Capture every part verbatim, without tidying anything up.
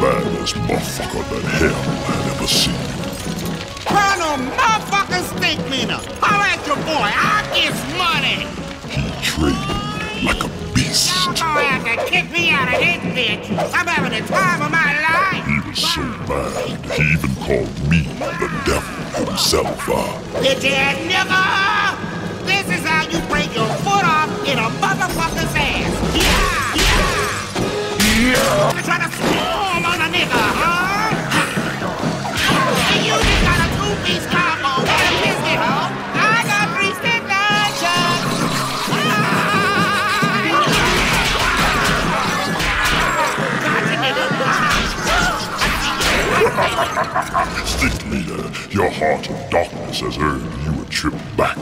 baddest motherfucker that hell had ever seen. Colonel motherfucking Stinkmeaner, holla at your boy, I gets money! He traded like a beast. Y'all gonna have to kick me out of this bitch. I'm having the time of my life. He was so mad, he even called me the devil himself. Bitch ass nigga! This is how you break your foot off in a motherfucker's ass. Yeah! Yeah! Yeah! You're trying to swarm on a nigga, huh? And you just got a two-piece combo. What a biscuit, huh? I got three stick nunchucks. Gotcha, nigga. Stinkmeaner, your heart of darkness has earned you a trip back.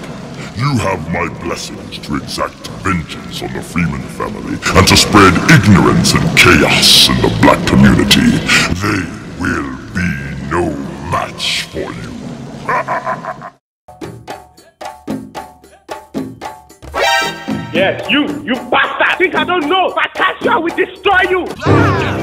You have my blessings to exact vengeance on the Freeman family and to spread ignorance and chaos in the black community. They will be no match for you. Yes, you, you bastard! Think I don't know! Batasha will destroy you!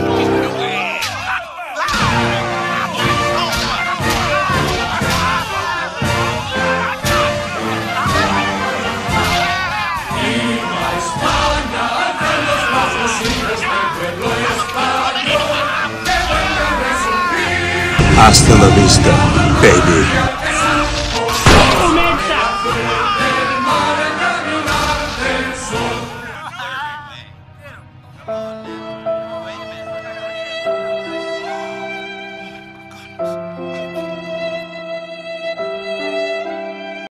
Hasta la vista, baby.